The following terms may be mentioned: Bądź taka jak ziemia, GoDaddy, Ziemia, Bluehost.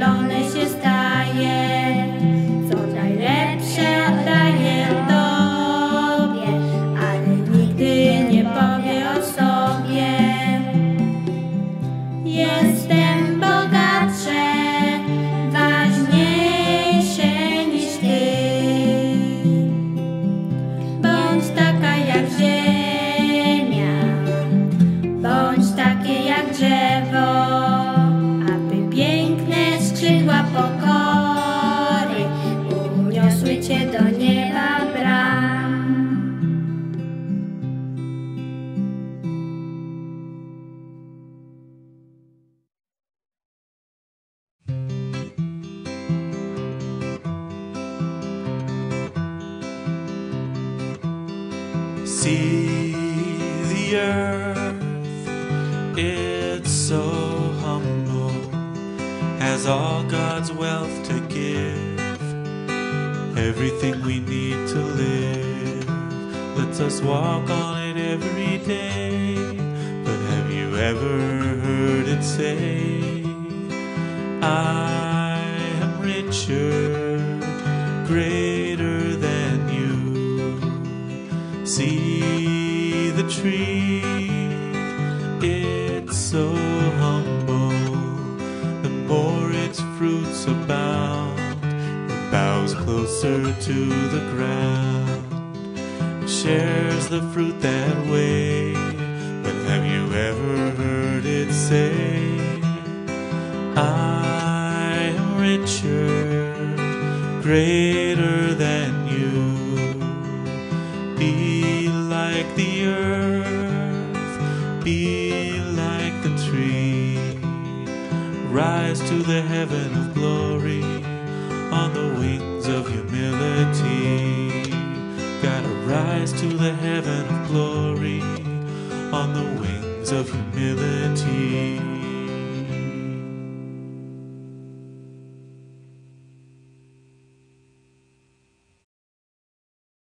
zielony się staje. Co najlepsze daje Tobie, ale nigdy nie powie o sobie. Jestem bogatszy, ważniejszy niż Ty. Bądź taka jak ziemia, bądź takie jak drzewo, aby piękne skrzydła pokory uniosły Cię do nieba bram. See the earth, it's so humble, has all God's wealth to give, everything we need to live. Lets us walk on it every day. But have you ever heard it say, I am richer, greater than you? See the tree, it's so humble. The more its fruits abound, it bows closer to the ground. It shares the fruit that way. But have you ever heard it say, I am richer, greater than you? Be like the earth, be like the tree, rise to the heaven of glory on the wings of humility. Gotta rise to the heaven of glory on the wings of humility.